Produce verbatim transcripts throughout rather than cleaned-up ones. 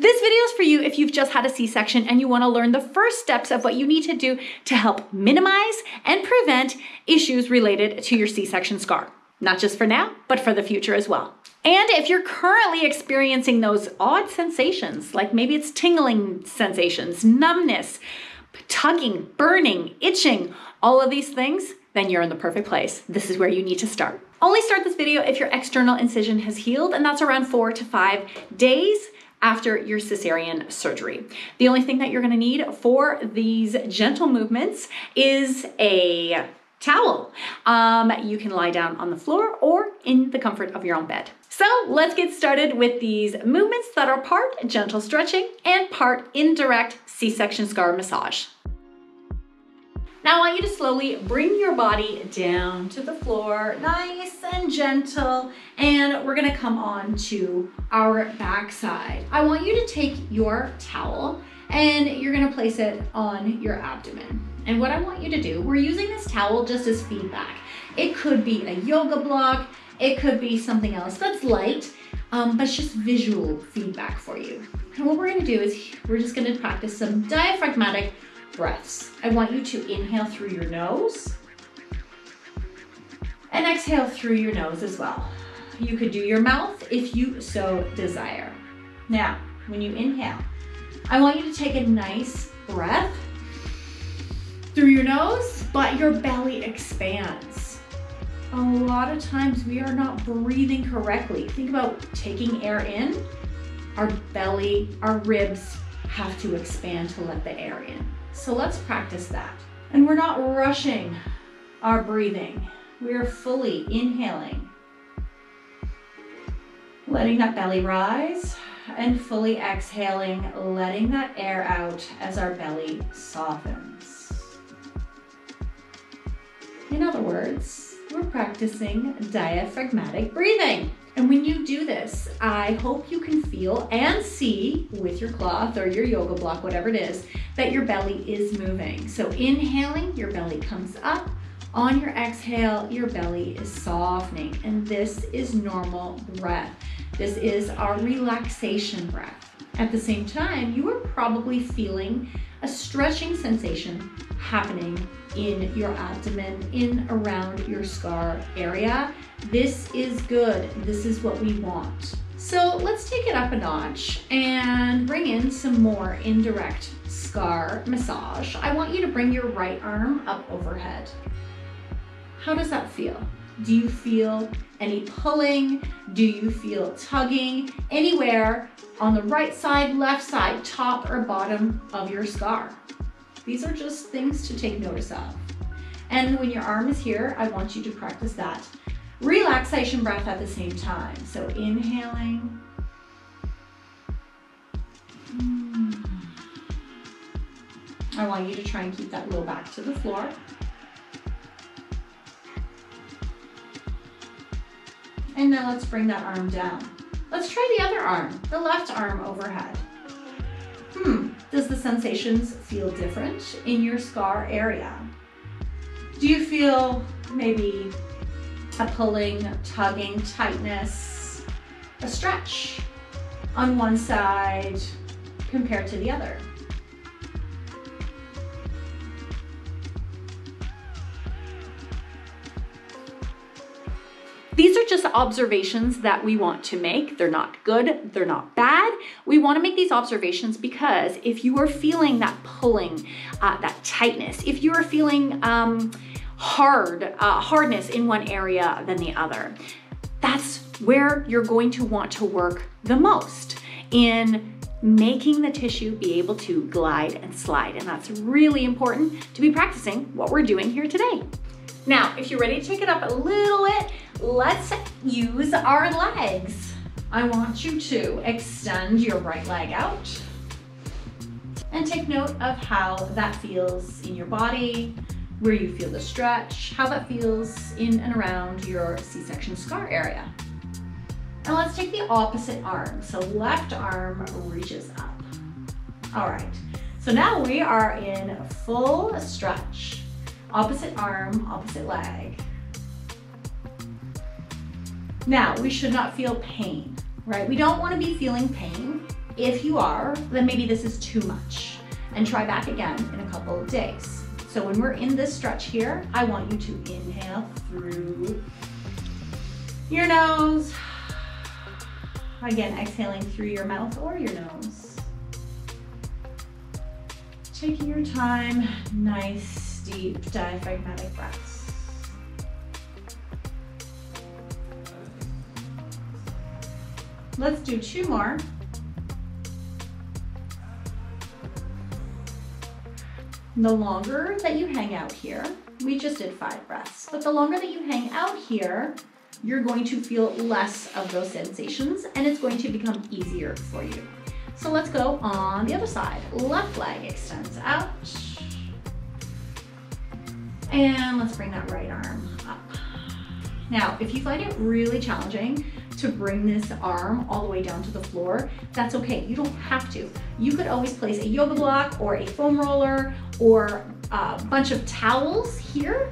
This video is for you if you've just had a C-section and you want to learn the first steps of what you need to do to help minimize and prevent issues related to your C-section scar. Not just for now, but for the future as well. And if you're currently experiencing those odd sensations, like maybe it's tingling sensations, numbness, tugging, burning, itching, all of these things, then you're in the perfect place. This is where you need to start. Only start this video if your external incision has healed, and that's around four to five days after your cesarean surgery. The only thing that you're gonna need for these gentle movements is a towel. Um, you can lie down on the floor or in the comfort of your own bed. So let's get started with these movements that are part gentle stretching and part indirect C-section scar massage. Now I want you to slowly bring your body down to the floor, nice and gentle, and we're gonna come on to our backside. I want you to take your towel and you're gonna place it on your abdomen. And what I want you to do, we're using this towel just as feedback. It could be a yoga block, it could be something else that's light, um, but it's just visual feedback for you. And what we're gonna do is we're just gonna practice some diaphragmatic breaths. I want you to inhale through your nose and exhale through your nose as well. You could do your mouth if you so desire. Now, when you inhale, I want you to take a nice breath through your nose, but your belly expands. A lot of times we are not breathing correctly. Think about taking air in. Our belly, our ribs have to expand to let the air in. So let's practice that. And we're not rushing our breathing. We're fully inhaling, letting that belly rise, and fully exhaling, letting that air out as our belly softens. In other words, we're practicing diaphragmatic breathing. And when you do this, I hope you can feel and see with your cloth or your yoga block, whatever it is, that your belly is moving. So inhaling, your belly comes up. On your exhale, your belly is softening. And this is normal breath. This is our relaxation breath. At the same time, you are probably feeling a stretching sensation happening in your abdomen, in around your scar area. This is good. This is what we want. So let's take it up a notch and bring in some more indirect scar massage. I want you to bring your right arm up overhead. How does that feel? Do you feel any pulling? Do you feel tugging anywhere on the right side, left side, top or bottom of your scar? These are just things to take notice of. And when your arm is here, I want you to practice that relaxation breath at the same time. So inhaling I want you to try and keep that low back to the floor. And now let's bring that arm down. Let's try the other arm, the left arm overhead. Hmm, does the sensations feel different in your scar area? Do you feel maybe a pulling, tugging, tightness, a stretch on one side compared to the other? These are just observations that we want to make. They're not good, they're not bad. We want to make these observations because if you are feeling that pulling, uh, that tightness, if you are feeling um, hard, uh, hardness in one area than the other, that's where you're going to want to work the most in making the tissue be able to glide and slide. And that's really important to be practicing what we're doing here today. Now, if you're ready to take it up a little bit, let's use our legs. I want you to extend your right leg out and take note of how that feels in your body, where you feel the stretch, how that feels in and around your C-section scar area. And let's take the opposite arm. So left arm reaches up. All right, so now we are in full stretch. Opposite arm, opposite leg. Now, we should not feel pain, right? We don't want to be feeling pain, If you are, then maybe this is too much, and try back again in a couple of days. So when we're in this stretch here, I want you to inhale through your nose. Again, exhaling through your mouth or your nose. Taking your time, nice, deep, diaphragmatic breaths. Let's do two more. The longer that you hang out here, we just did five breaths, but the longer that you hang out here, you're going to feel less of those sensations and it's going to become easier for you. So let's go on the other side. Left leg extends out. And let's bring that right arm up. Now, if you find it really challenging to bring this arm all the way down to the floor, that's okay. You don't have to. You could always place a yoga block or a foam roller or a bunch of towels here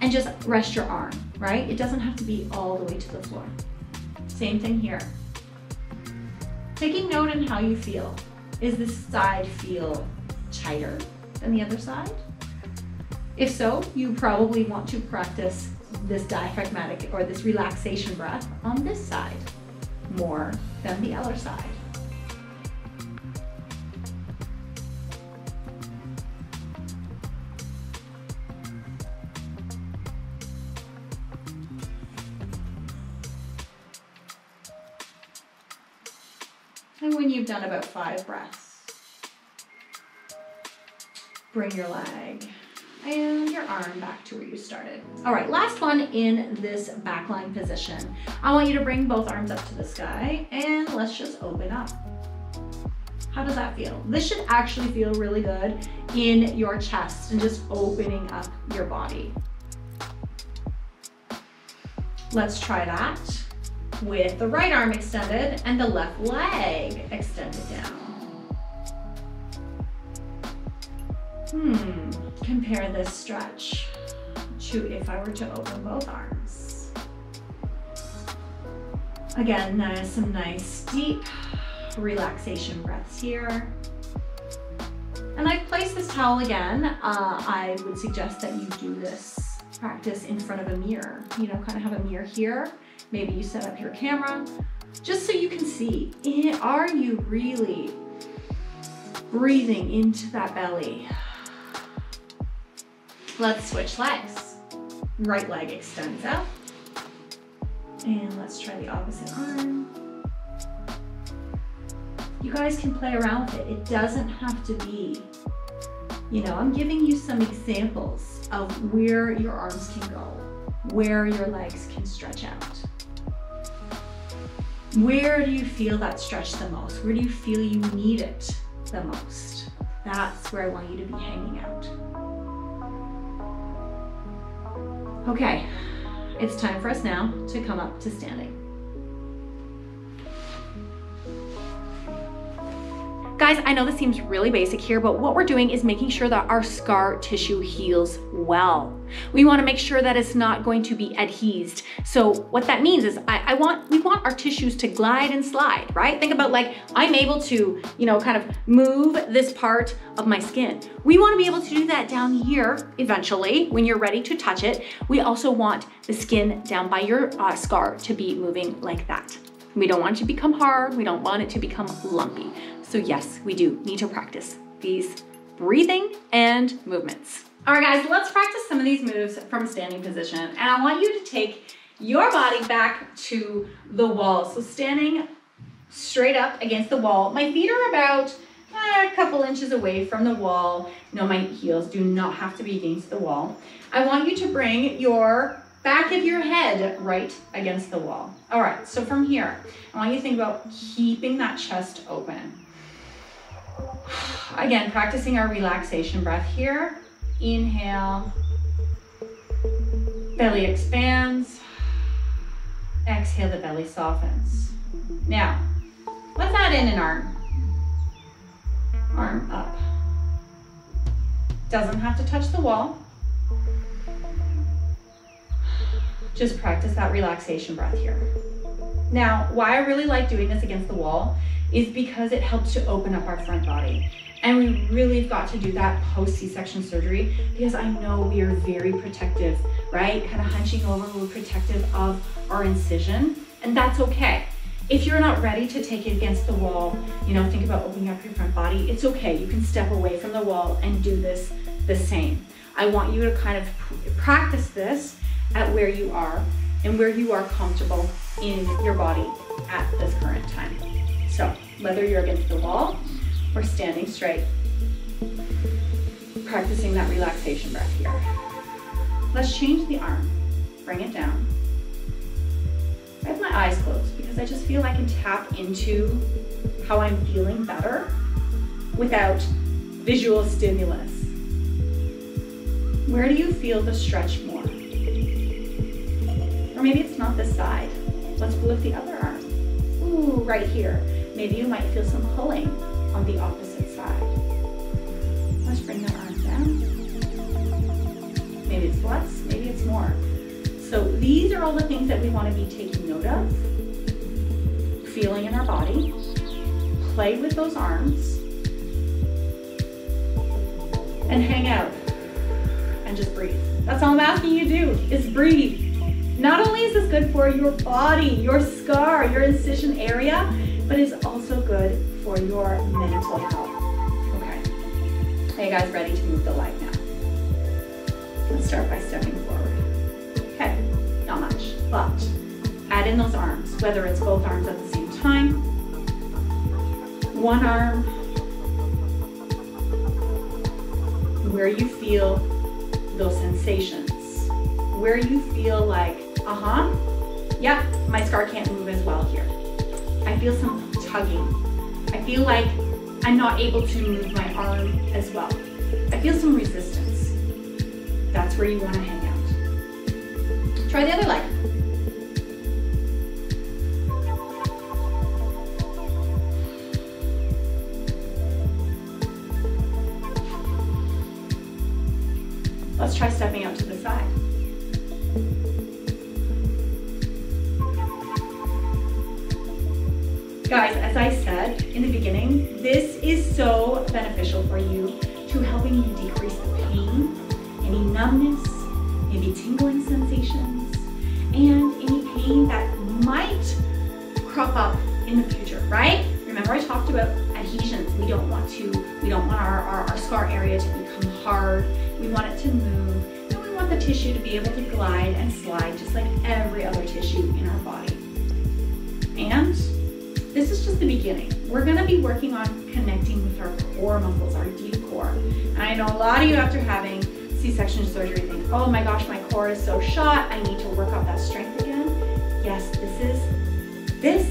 and just rest your arm, right? It doesn't have to be all the way to the floor. Same thing here. Taking note on how you feel. Is this side feel tighter than the other side? If so, you probably want to practice this diaphragmatic or this relaxation breath on this side more than the other side. And when you've done about five breaths, bring your leg and your arm back to where you started. All right, last one in this back line position. I want you to bring both arms up to the sky and let's just open up. How does that feel? This should actually feel really good in your chest and just opening up your body. Let's try that with the right arm extended and the left leg extended down. Hmm, compare this stretch to if I were to open both arms. Again, uh, some nice deep relaxation breaths here. And I've placed this towel again. Uh, I would suggest that you do this practice in front of a mirror. You know, kind of have a mirror here. Maybe you set up your camera, just so you can see, are you really breathing into that belly? Let's switch legs. Right leg extends out. And let's try the opposite arm. You guys can play around with it. It doesn't have to be, you know, I'm giving you some examples of where your arms can go, where your legs can stretch out. Where do you feel that stretch the most? Where do you feel you need it the most? That's where I want you to be hanging out. Okay, it's time for us now to come up to standing. Guys, I know this seems really basic here, but what we're doing is making sure that our scar tissue heals well. We want to make sure that it's not going to be adhesed. So what that means is I, I want, we want our tissues to glide and slide, right? Think about like, I'm able to, you know, kind of move this part of my skin. We want to be able to do that down here eventually when you're ready to touch it. We also want the skin down by your uh, scar to be moving like that. We don't want it to become hard. We don't want it to become lumpy. So yes, we do need to practice these breathing and movements. All right guys, let's practice some of these moves from standing position. And I want you to take your body back to the wall. So standing straight up against the wall. My feet are about a couple inches away from the wall. No, my heels do not have to be against the wall. I want you to bring your back of your head right against the wall. All right, so from here, I want you to think about keeping that chest open. Again, practicing our relaxation breath here. Inhale, belly expands, exhale, the belly softens. Now, let's add in an arm. Arm up. Doesn't have to touch the wall. Just practice that relaxation breath here. Now, why I really like doing this against the wall is because it helps to open up our front body. And we really got to do that post C-section surgery because I know we are very protective, right? Kind of hunching over, we're protective of our incision, and that's okay. If you're not ready to take it against the wall, you know, think about opening up your front body, it's okay. You can step away from the wall and do this the same. I want you to kind of practice this at where you are and where you are comfortable in your body at this current time. So whether you're against the wall or standing straight, practicing that relaxation breath here. Let's change the arm, bring it down. I have my eyes closed because I just feel I can tap into how I'm feeling better without visual stimulus. Where do you feel the stretch more? Or maybe it's not this side. Let's lift the other arm. Ooh, right here. Maybe you might feel some pulling on the opposite side. Let's bring the arm down. Maybe it's less, maybe it's more. So these are all the things that we want to be taking note of, feeling in our body. Play with those arms and hang out and just breathe. That's all I'm asking you to do, is breathe. Not only is this good for your body, your scar, your incision area, but it's also good for your mental health. Okay. Are you guys ready to move the leg now? Let's start by stepping forward. Okay, not much, but add in those arms, whether it's both arms at the same time, one arm, where you feel those sensations, where you feel like, uh-huh, yep, my scar can't move as well here. I feel some tugging. I feel like I'm not able to move my arm as well. I feel some resistance. That's where you want to hang out. Try the other leg. Let's try stepping out to the side. Guys, as I said in the beginning, this is so beneficial for you to helping you decrease the pain, any numbness, maybe tingling sensations, and any pain that might crop up in the future, right? Remember I talked about adhesions. We don't want to, we don't want our, our, our scar area to become hard. We want it to move, and we want the tissue to be able to glide and slide just like every other tissue in our body. And this is just the beginning. We're gonna be working on connecting with our core muscles, our deep core. And I know a lot of you after having C-section surgery think, oh my gosh, my core is so shot, I need to work on that strength again. Yes, this is, this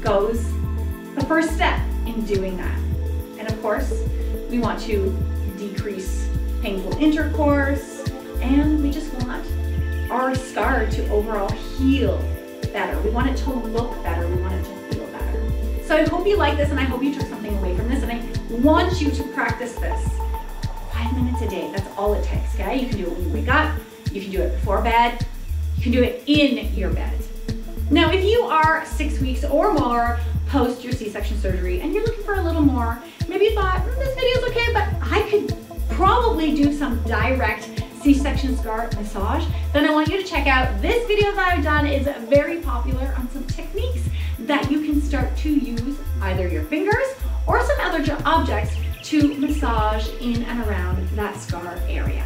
goes the first step in doing that. And of course, we want to decrease painful intercourse, and we just want our scar to overall heal better. We want it to look better, we want it to. So I hope you like this, and I hope you took something away from this, and I want you to practice this. Five minutes a day, that's all it takes, okay? You can do it when you wake up, you can do it before bed, you can do it in your bed. Now, if you are six weeks or more post your C-section surgery and you're looking for a little more, maybe you thought, mm, this video's okay, but I could probably do some direct C-section scar massage, then I want you to check out this video that I've done. Is very popular on some techniques that you can start to use either your fingers or some other objects to massage in and around that scar area.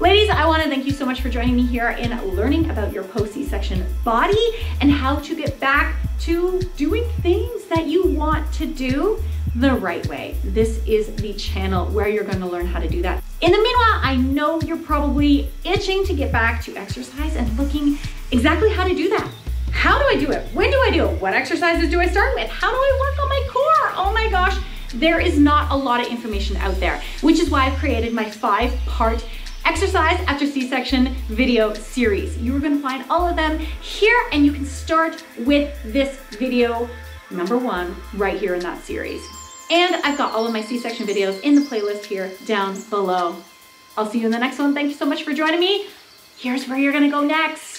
Ladies, I want to thank you so much for joining me here in learning about your post C-section body and how to get back to doing things that you want to do the right way. This is the channel where you're going to learn how to do that. In the meanwhile, I know you're probably itching to get back to exercise and looking exactly how to do that. How do I do it? When do I do it? What exercises do I start with? How do I work on my core? Oh my gosh, there is not a lot of information out there, which is why I've created my five-part exercise after C-section video series. You're gonna find all of them here, and you can start with this video, number one, right here in that series. And I've got all of my C-section videos in the playlist here down below. I'll see you in the next one. Thank you so much for joining me. Here's where you're gonna go next.